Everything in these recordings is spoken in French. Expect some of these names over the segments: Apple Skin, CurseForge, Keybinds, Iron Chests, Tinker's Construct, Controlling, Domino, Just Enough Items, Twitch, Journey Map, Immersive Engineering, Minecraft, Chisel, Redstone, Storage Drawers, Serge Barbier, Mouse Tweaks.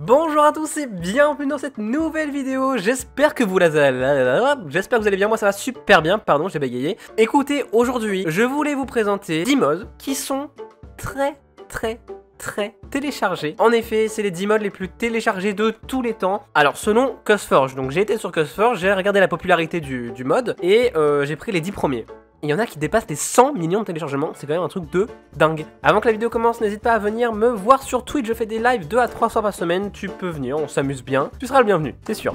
Bonjour à tous et bienvenue dans cette nouvelle vidéo. J'espère que vous allez bien, moi ça va super bien, pardon j'ai bégayé. Écoutez, aujourd'hui je voulais vous présenter 10 modes qui sont très téléchargés. En effet, c'est les 10 modes les plus téléchargés de tous les temps. Alors selon CurseForge, donc j'ai été sur CurseForge, j'ai regardé la popularité du mode et j'ai pris les 10 premiers. Il y en a qui dépassent les 100 millions de téléchargements, c'est quand même un truc de dingue. Avant que la vidéo commence, n'hésite pas à venir me voir sur Twitch, je fais des lives 2 à 3 fois par semaine, tu peux venir, on s'amuse bien, tu seras le bienvenu, c'est sûr.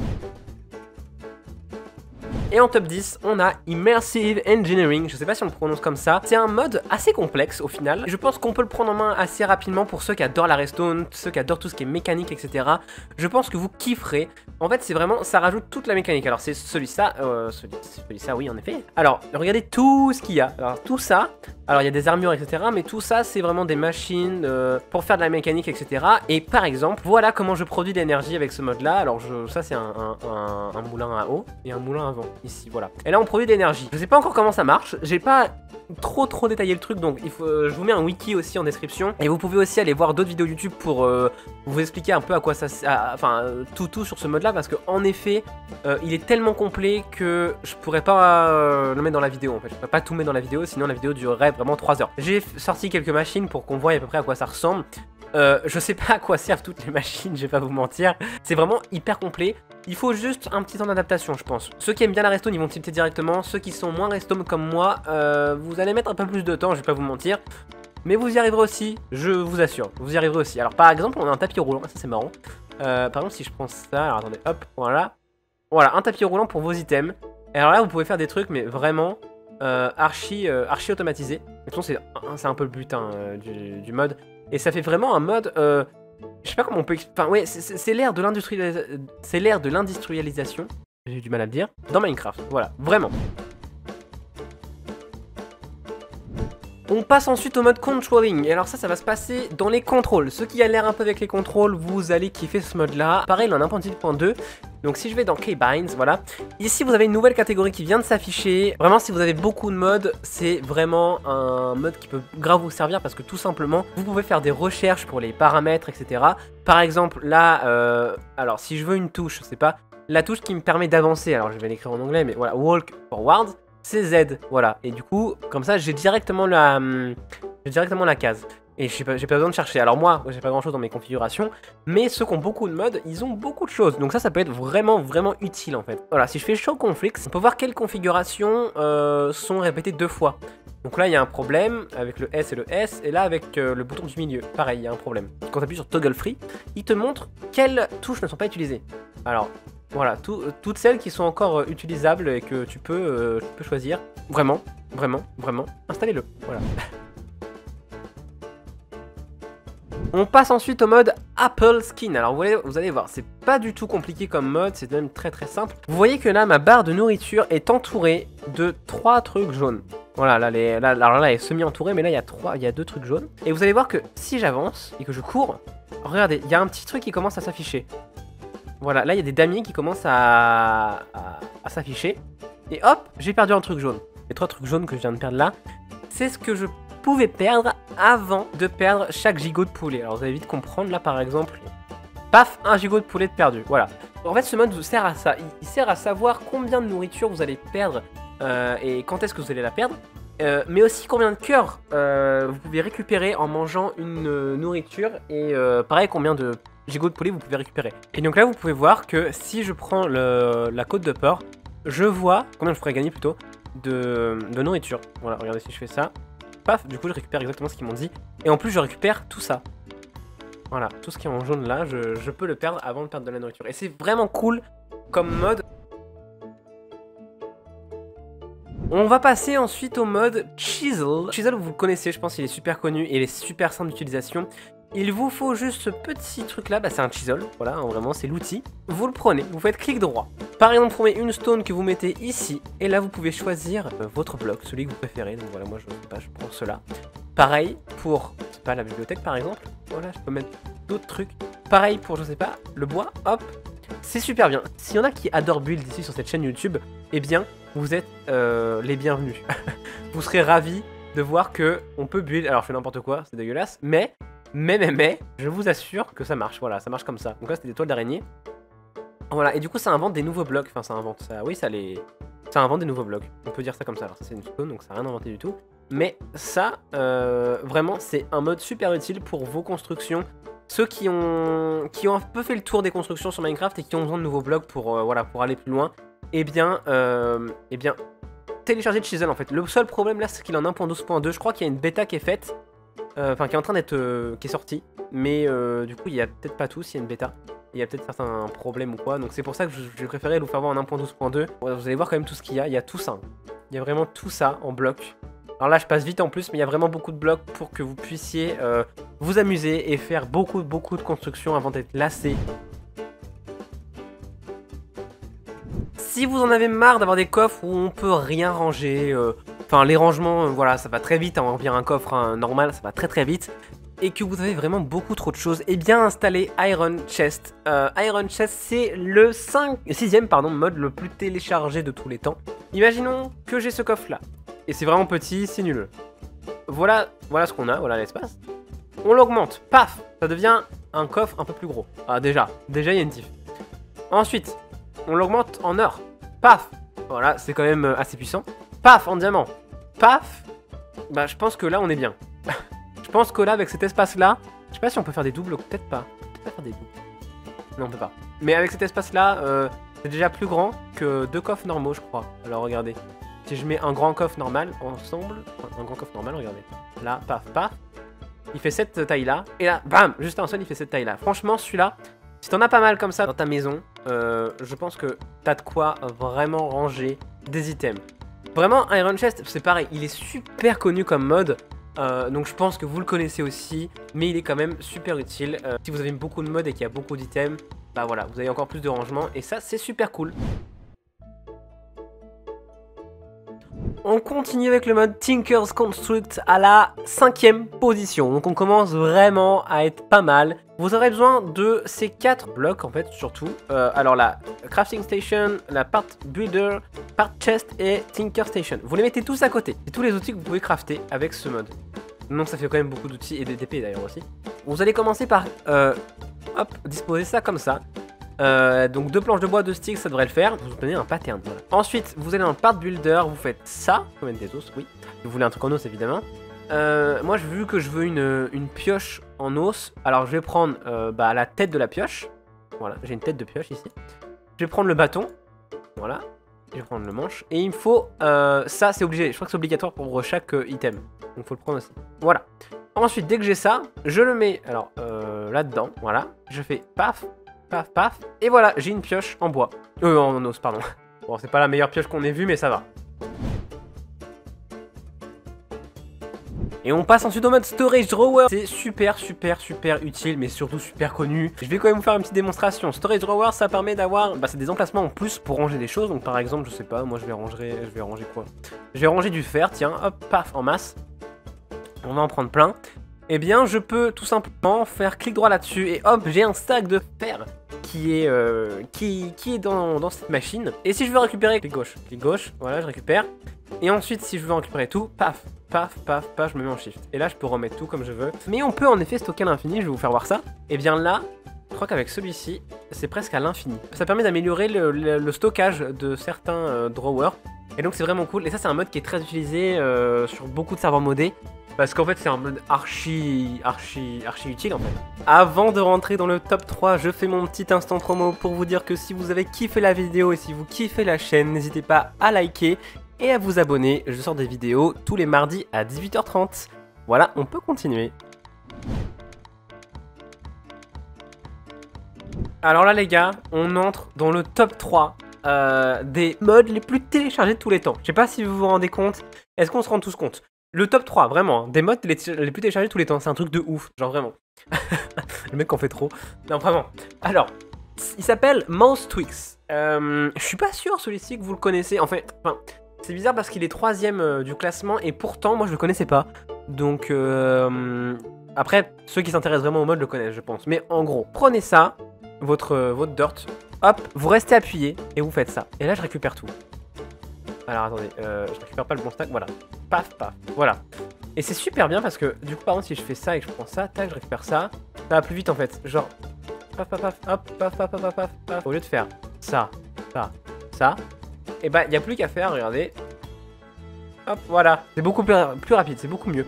Et en top 10, on a Immersive Engineering, je sais pas si on le prononce comme ça. C'est un mode assez complexe au final. Je pense qu'on peut le prendre en main assez rapidement pour ceux qui adorent la redstone, ceux qui adorent tout ce qui est mécanique, etc. Je pense que vous kifferez. En fait, c'est vraiment, ça rajoute toute la mécanique. Alors c'est celui-là, oui en effet. Alors, regardez tout ce qu'il y a. Alors tout ça, alors il y a des armures, etc. Mais tout ça, c'est vraiment des machines pour faire de la mécanique, etc. Et par exemple, voilà comment je produis de l'énergie avec ce mode-là. Alors ça, c'est un moulin à eau et un moulin à vent. Ici, voilà. Et là, on produit de l'énergie. Je sais pas encore comment ça marche. J'ai pas trop détaillé le truc, donc je vous mets un wiki aussi en description. Et vous pouvez aussi aller voir d'autres vidéos YouTube pour vous expliquer un peu à quoi ça tout sur ce mode là. Parce que en effet, il est tellement complet que je pourrais pas le mettre dans la vidéo en fait. Je pourrais pas tout mettre dans la vidéo, sinon la vidéo durerait vraiment 3 heures. J'ai sorti quelques machines pour qu'on voie à peu près à quoi ça ressemble. Je sais pas à quoi servent toutes les machines, je vais pas vous mentir. C'est vraiment hyper complet. Il faut juste un petit temps d'adaptation, je pense. Ceux qui aiment bien la redstone, ils vont tilter directement. Ceux qui sont moins redstone comme moi, vous allez mettre un peu plus de temps, je vais pas vous mentir. Mais vous y arriverez aussi, je vous assure. Vous y arriverez aussi. Alors par exemple, on a un tapis roulant, ça c'est marrant. Par exemple, si je prends ça, alors attendez, hop, voilà. Voilà, un tapis roulant pour vos items. Et alors là, vous pouvez faire des trucs, mais vraiment... archi automatisé. De toute façon, c'est un peu le but hein, du mode. Et ça fait vraiment un mode... je sais pas comment on peut... Enfin, ouais, c'est l'ère de l'industrialisation. J'ai du mal à le dire. Dans Minecraft, voilà, vraiment. On passe ensuite au mode Controlling. Et alors ça va se passer dans les contrôles. Ceux qui galèrent un peu avec les contrôles, vous allez kiffer ce mode-là. Pareil, on en a 1.2. Donc si je vais dans Keybinds, voilà. Ici, vous avez une nouvelle catégorie qui vient de s'afficher. Vraiment, si vous avez beaucoup de modes, c'est vraiment un mode qui peut grave vous servir parce que tout simplement, vous pouvez faire des recherches pour les paramètres, etc. Par exemple, là, alors si je veux une touche, je sais pas, la touche qui me permet d'avancer. Alors je vais l'écrire en anglais, mais voilà, Walk Forward. C'est Z, voilà, et du coup, comme ça, j'ai directement la case. Et j'ai pas besoin de chercher. Alors moi, j'ai pas grand chose dans mes configurations, mais ceux qui ont beaucoup de modes, ils ont beaucoup de choses. Donc ça peut être vraiment utile en fait. Voilà, si je fais Show Conflicts, on peut voir quelles configurations sont répétées 2 fois. Donc là, il y a un problème avec le S et le S, et là, avec le bouton du milieu, pareil, il y a un problème. Quand tu appuies sur Toggle Free, il te montre quelles touches ne sont pas utilisées. Alors... Voilà, toutes celles qui sont encore utilisables et que tu peux choisir. Vraiment, installez-le, voilà. On passe ensuite au mode Apple Skin. Alors vous allez voir, c'est pas du tout compliqué comme mode, c'est même très simple. Vous voyez que là, ma barre de nourriture est entourée de 3 trucs jaunes. Voilà, là, elle est semi-entourée, mais là, il y a 2 trucs jaunes. Et vous allez voir que si j'avance et que je cours, regardez, il y a un petit truc qui commence à s'afficher. Voilà, là il y a des damiers qui commencent à s'afficher. Et hop, j'ai perdu un truc jaune. Les 3 trucs jaunes que je viens de perdre là, c'est ce que je pouvais perdre avant de perdre chaque gigot de poulet. Alors vous allez vite comprendre, là par exemple, paf, un gigot de poulet de perdu. Voilà. En fait ce mode vous sert à ça. Il sert à savoir combien de nourriture vous allez perdre et quand est-ce que vous allez la perdre. Mais aussi combien de cœurs vous pouvez récupérer en mangeant une nourriture. Et pareil, combien de... gigot de poulet vous pouvez récupérer. Et donc là vous pouvez voir que si je prends la côte de porc, je vois combien je pourrais gagner plutôt de nourriture. Voilà, regardez, si je fais ça, paf, du coup je récupère exactement ce qu'ils m'ont dit. Et en plus je récupère tout ça. Voilà, tout ce qui est en jaune là, je peux le perdre avant de perdre de la nourriture. Et c'est vraiment cool comme mode. On va passer ensuite au mode Chisel. Chisel, vous le connaissez, je pense qu'il est super connu et il est super simple d'utilisation. Il vous faut juste ce petit truc là, bah c'est un chisel, voilà, hein, vraiment c'est l'outil. Vous le prenez, vous faites clic droit. Par exemple, vous prenez une stone que vous mettez ici, et là vous pouvez choisir votre bloc, celui que vous préférez. Donc voilà, moi je ne sais pas, je prends cela. Pareil pour, je sais pas, la bibliothèque par exemple. Voilà, je peux mettre d'autres trucs. Pareil pour, je sais pas, le bois, hop. C'est super bien. S'il y en a qui adorent build ici sur cette chaîne YouTube, eh bien, vous êtes les bienvenus. Vous serez ravis de voir que on peut build. Alors je fais n'importe quoi, c'est dégueulasse, mais... mais, je vous assure que ça marche, voilà, ça marche comme ça. Donc là, c'était des toiles d'araignée. Voilà, et du coup, ça invente des nouveaux blocs, enfin, ça invente, ça, oui, ça les... Ça invente des nouveaux blocs, on peut dire ça comme ça. Alors ça, c'est une stone, donc ça n'a rien inventé du tout. Mais ça, vraiment, c'est un mode super utile pour vos constructions. Ceux qui ont un peu fait le tour des constructions sur Minecraft et qui ont besoin de nouveaux blocs pour, voilà, pour aller plus loin, eh bien, téléchargez Chisel en fait. Le seul problème là, c'est qu'il est en 1.12.2. Je crois qu'il y a une bêta qui est faite, enfin qui est en train d'être, qui est sortie. Mais du coup, il n'y a peut-être pas tout s'il y a une bêta. Il y a peut-être certains problèmes ou quoi, donc c'est pour ça que j'ai préféré vous faire voir en 1.12.2. Vous allez voir quand même tout ce qu'il y a, tout ça. Il y a vraiment tout ça en bloc. Alors là je passe vite en plus, mais il y a vraiment beaucoup de blocs pour que vous puissiez vous amuser et faire beaucoup de constructions avant d'être lassé. Si vous en avez marre d'avoir des coffres où on peut rien ranger, enfin les rangements, voilà, ça va très vite, hein, on revient à un coffre hein, normal, ça va très vite. Et que vous avez vraiment beaucoup trop de choses, et bien installez Iron Chest. Iron Chest, c'est le 6e pardon, mode le plus téléchargé de tous les temps. Imaginons que j'ai ce coffre là, et c'est vraiment petit, c'est nul. Voilà ce qu'on a, voilà l'espace. On l'augmente, paf, ça devient un coffre un peu plus gros. Ah déjà il y a une diff. Ensuite, on l'augmente en or, paf, voilà, c'est quand même assez puissant. Paf, en diamant, paf, bah je pense que là on est bien. Je pense que là, avec cet espace-là, je sais pas si on peut faire des doubles, peut-être pas. Peut-être pas faire des doubles. Non, on peut pas. Mais avec cet espace-là, c'est déjà plus grand que 2 coffres normaux, je crois. Alors regardez, si je mets un grand coffre normal ensemble, enfin, un grand coffre normal, regardez. Là, paf, paf, il fait cette taille-là. Et là, bam, juste un seul, il fait cette taille-là. Franchement, celui-là, si t'en as pas mal comme ça dans ta maison, je pense que t'as de quoi vraiment ranger des items. Vraiment, Iron Chest, c'est pareil, il est super connu comme mode. Donc je pense que vous le connaissez aussi, mais il est quand même super utile. Si vous avez beaucoup de mods et qu'il y a beaucoup d'items, bah voilà, vous avez encore plus de rangement et ça c'est super cool. On continue avec le mode Tinker's Construct à la 5e position. Donc on commence vraiment à être pas mal. Vous aurez besoin de ces 4 blocs en fait surtout. Alors la Crafting Station, la Part Builder, Part Chest et Tinker Station. Vous les mettez tous à côté. C'est tous les outils que vous pouvez crafter avec ce mode. Donc ça fait quand même beaucoup d'outils et des DP d'ailleurs aussi. Vous allez commencer par hop, disposer ça comme ça. Donc 2 planches de bois, 2 sticks, ça devrait le faire. Vous obtenez un pattern. Voilà. Ensuite, vous allez dans le part builder, vous faites ça. Vous mettez des os, oui. Vous voulez un truc en os évidemment. Moi, vu que je veux une pioche en os, alors je vais prendre bah, la tête de la pioche. Voilà, j'ai une tête de pioche ici. Je vais prendre le bâton. Voilà. Je vais prendre le manche. Et il me faut ça, c'est obligé. Je crois que c'est obligatoire pour chaque item. Donc faut le prendre aussi. Voilà. Ensuite, dès que j'ai ça, je le mets alors là-dedans. Voilà. Je fais paf. Paf, paf, et voilà, j'ai une pioche en bois. En os, pardon. Bon, c'est pas la meilleure pioche qu'on ait vue, mais ça va. Et on passe ensuite au mode Storage Drawers. C'est super utile, mais surtout super connu. Je vais quand même vous faire une petite démonstration. Storage Drawers, ça permet d'avoir... Bah, c'est des emplacements en plus pour ranger des choses. Donc, par exemple, je sais pas, moi, je vais ranger quoi? Je vais ranger du fer, tiens, hop, paf, en masse. On va en prendre plein. Eh bien, je peux tout simplement faire clic droit là-dessus et hop, j'ai un stack de fer qui est dans cette machine. Et si je veux récupérer, clic gauche, voilà, je récupère. Et ensuite, si je veux récupérer tout, paf, paf, paf, paf, je me mets en shift. Et là, je peux remettre tout comme je veux. Mais on peut en effet stocker à l'infini, je vais vous faire voir ça. Et bien là, je crois qu'avec celui-ci, c'est presque à l'infini. Ça permet d'améliorer le stockage de certains drawers. Et donc, c'est vraiment cool. Et ça, c'est un mode qui est très utilisé sur beaucoup de serveurs modés. Parce qu'en fait, c'est un mode archi utile en fait. Avant de rentrer dans le top 3, je fais mon petit instant promo pour vous dire que si vous avez kiffé la vidéo et si vous kiffez la chaîne, n'hésitez pas à liker et à vous abonner. Je sors des vidéos tous les mardis à 18h30. Voilà, on peut continuer. Alors là les gars, on entre dans le top 3 des modes les plus téléchargés de tous les temps. Je sais pas si vous vous rendez compte. Est-ce qu'on se rend tous compte? Le top 3, vraiment, des modes les plus téléchargés tous les temps, c'est un truc de ouf, genre vraiment. Le mec en fait trop. Non, vraiment. Alors, il s'appelle Mouse Tweaks. Je suis pas sûr celui-ci que vous le connaissez, en fait, enfin, c'est bizarre parce qu'il est 3e du classement et pourtant, moi je le connaissais pas. Donc, après, ceux qui s'intéressent vraiment au mode le connaissent, je pense. Mais en gros, prenez ça, votre dirt, hop, vous restez appuyé et vous faites ça. Et là, je récupère tout. Alors attendez, je récupère pas le bon stack, voilà. Paf, paf, voilà. Et c'est super bien parce que du coup par exemple si je fais ça et que je prends ça, tac, je récupère ça, ça va plus vite en fait. Genre paf paf paf, hop, paf paf paf paf paf paf. Au lieu de faire ça, ça, ça, et bah y a plus qu'à faire, regardez. Hop, voilà. C'est beaucoup plus rapide, c'est beaucoup mieux.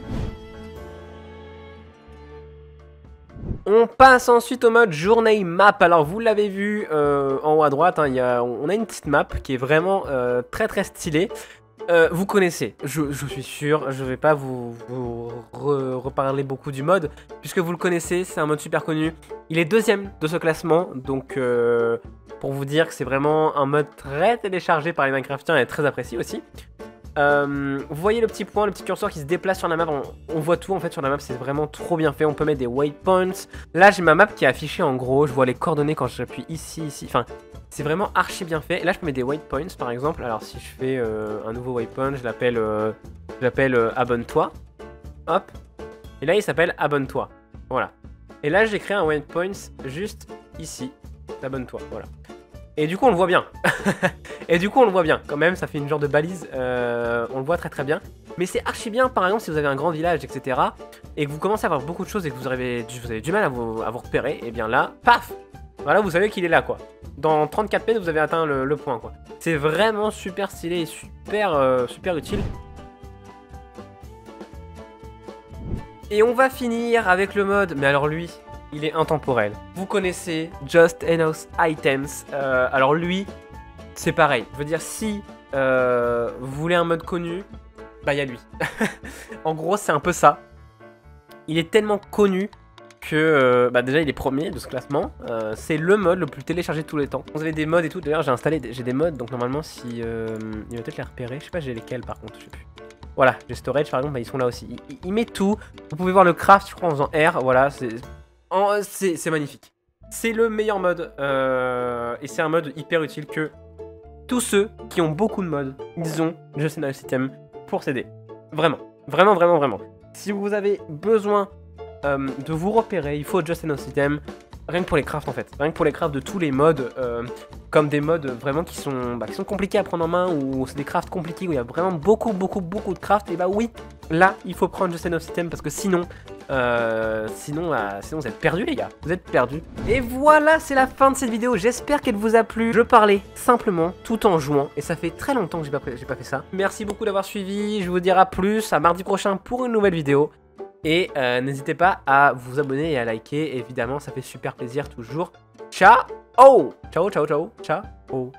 On passe ensuite au mode Journey Map. Alors vous l'avez vu en haut à droite, hein, on a une petite map qui est vraiment très très stylée. Vous connaissez, je suis sûr, je vais pas vous reparler beaucoup du mode, puisque vous le connaissez, c'est un mode super connu. Il est deuxième de ce classement, donc pour vous dire que c'est vraiment un mode très téléchargé par les Minecraftiens et très apprécié aussi. Vous voyez le petit point, le petit curseur qui se déplace sur la map, on voit tout en fait sur la map, c'est vraiment trop bien fait, on peut mettre des waypoints. Là j'ai ma map qui est affichée en gros, je vois les coordonnées quand j'appuie ici, ici, enfin... C'est vraiment archi bien fait. Et là, je peux mettre des waypoints par exemple. Alors, si je fais un nouveau waypoint, je l'appelle abonne-toi. Hop. Et là, il s'appelle abonne-toi. Voilà. Et là, j'ai créé un waypoint juste ici. Abonne-toi. Voilà. Et du coup, on le voit bien. Et du coup, on le voit bien. Quand même, ça fait une genre de balise. On le voit très très bien. Mais c'est archi bien, par exemple, si vous avez un grand village, etc. Et que vous commencez à avoir beaucoup de choses et que vous avez du mal à vous repérer. Et bien là, paf! Voilà, vous savez qu'il est là, quoi. Dans 34 mètres, vous avez atteint le point, quoi. C'est vraiment super stylé et super, super utile. Et on va finir avec le mode, mais alors lui, il est intemporel. Vous connaissez Just Enough Items. Alors lui, c'est pareil. Je veux dire, si vous voulez un mode connu, bah il y a lui. En gros, c'est un peu ça. Il est tellement connu que bah déjà il est premier de ce classement, c'est le mode le plus téléchargé de tous les temps. Vous avez des mods et tout, d'ailleurs j'ai installé, j'ai des mods, donc normalement si il va peut-être les repérer, je sais pas j'ai lesquels par contre, je sais plus. Voilà, j'ai storage par exemple, bah, ils sont là aussi, il met tout, vous pouvez voir le craft je crois en faisant R, voilà, c'est magnifique. C'est le meilleur mode, et c'est un mode hyper utile que tous ceux qui ont beaucoup de mods, ils ont Just Enough Items pour s'aider. Vraiment, vraiment, vraiment, vraiment. Si vous avez besoin de vous repérer, il faut Just Enough Items, rien que pour les crafts en fait, rien que pour les crafts de tous les modes, comme des modes vraiment qui sont compliqués à prendre en main, ou c'est des crafts compliqués où il y a vraiment beaucoup beaucoup beaucoup de crafts, et bah oui, là il faut prendre Just Enough Items parce que sinon vous êtes perdus les gars, vous êtes perdus. Et voilà, c'est la fin de cette vidéo, j'espère qu'elle vous a plu, je parlais simplement tout en jouant, et ça fait très longtemps que j'ai pas fait ça. Merci beaucoup d'avoir suivi, je vous dirai plus à mardi prochain pour une nouvelle vidéo. Et n'hésitez pas à vous abonner et à liker, évidemment, ça fait super plaisir toujours. Ciao! Ciao, ciao, ciao, ciao!